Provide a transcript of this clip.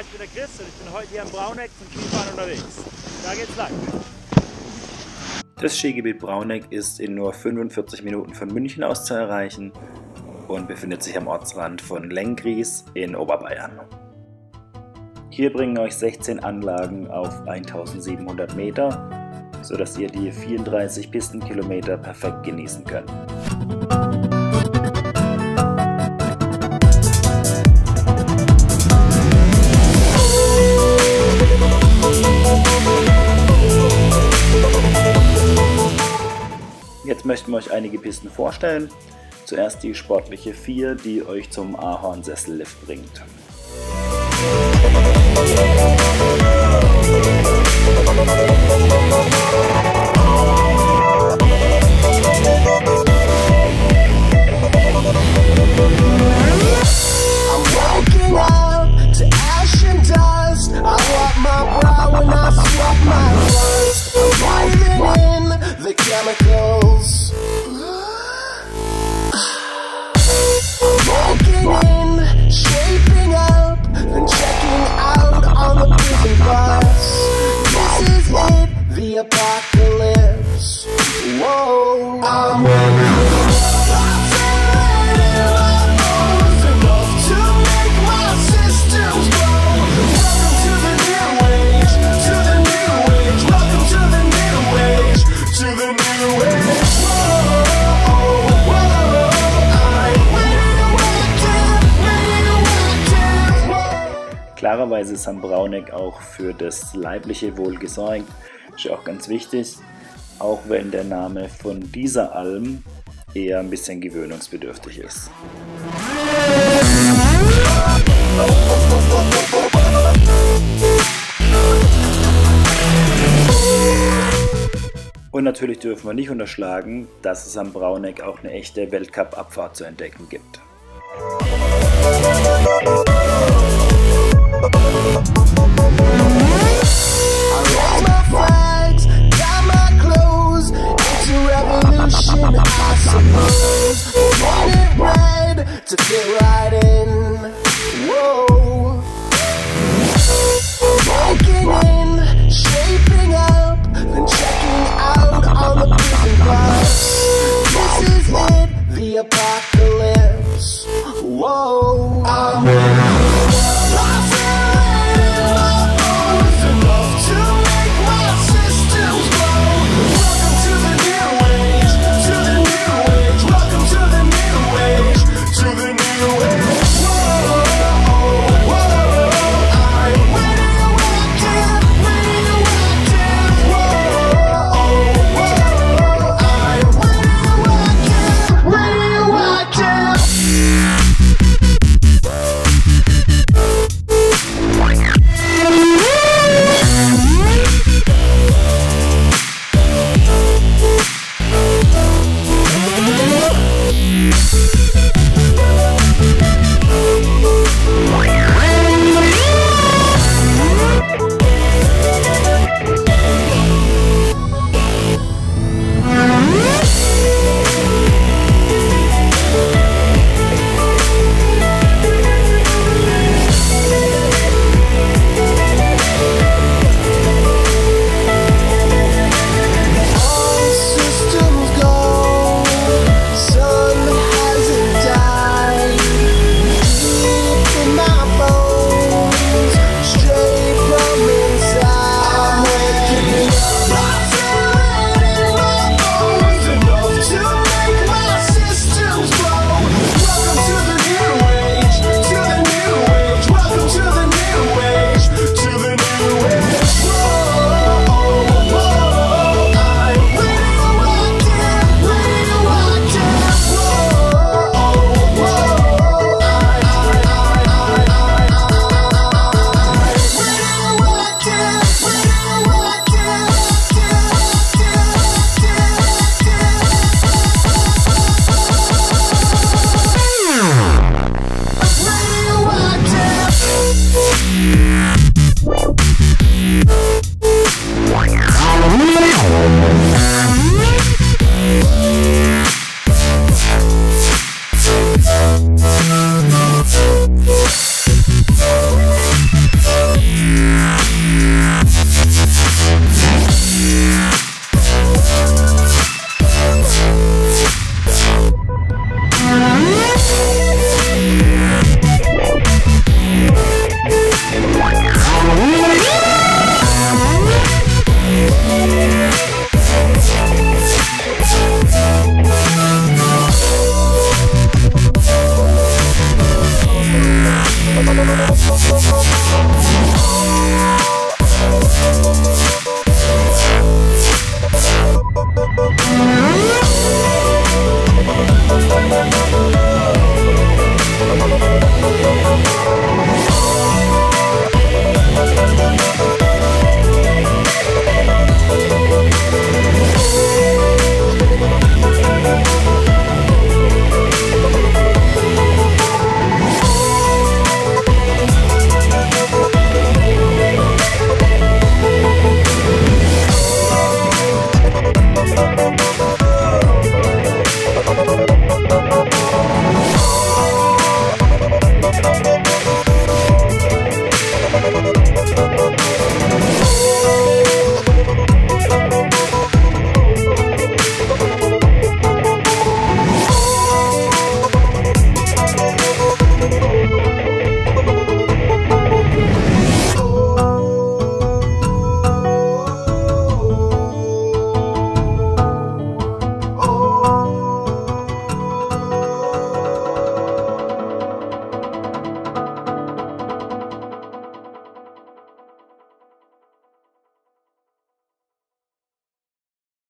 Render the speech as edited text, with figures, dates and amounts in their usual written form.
Hi, ich bin der Chris und ich bin heute hier am Brauneck zum Skifahren unterwegs. Da geht's lang. Das Skigebiet Brauneck ist in nur 45 Minuten von München aus zu erreichen und befindet sich am Ortsrand von Lenggries in Oberbayern. Hier bringen euch 16 Anlagen auf 1700 Meter, sodass ihr die 34 Pistenkilometer perfekt genießen könnt. Jetzt möchten wir euch einige Pisten vorstellen. Zuerst die sportliche 4, die euch zum Ahorn-Sessellift bringt. Klarerweise ist am Brauneck auch für das leibliche Wohl gesorgt, ist ja auch ganz wichtig, auch wenn der Name von dieser Alm eher ein bisschen gewöhnungsbedürftig ist. Und natürlich dürfen wir nicht unterschlagen, dass es am Brauneck auch eine echte Weltcup-Abfahrt zu entdecken gibt. To